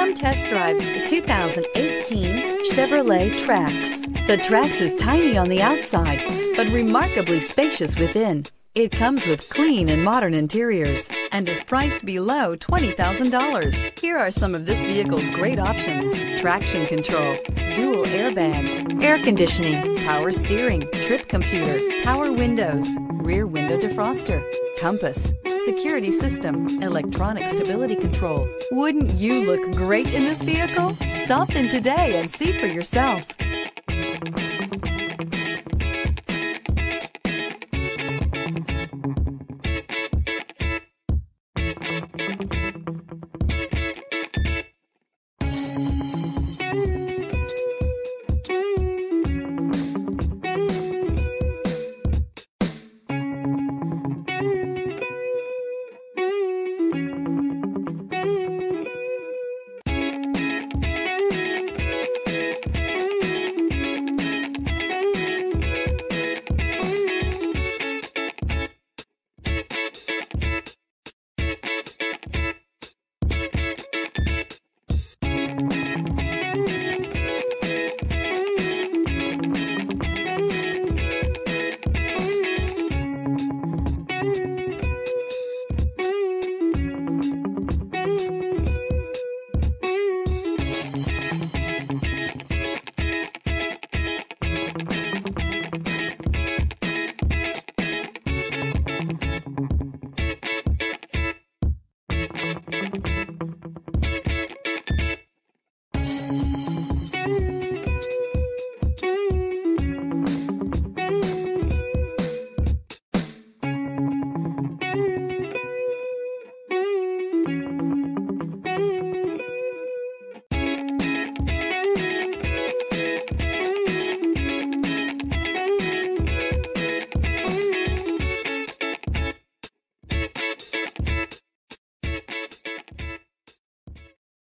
Come test drive the 2018 Chevrolet Trax. The Trax is tiny on the outside, but remarkably spacious within. It comes with clean and modern interiors and is priced below $20,000. Here are some of this vehicle's great options: traction control, dual airbags, air conditioning, power steering, trip computer, power windows, rear window defroster, compass, security system, electronic stability control. Wouldn't you look great in this vehicle? Stop in today and see for yourself.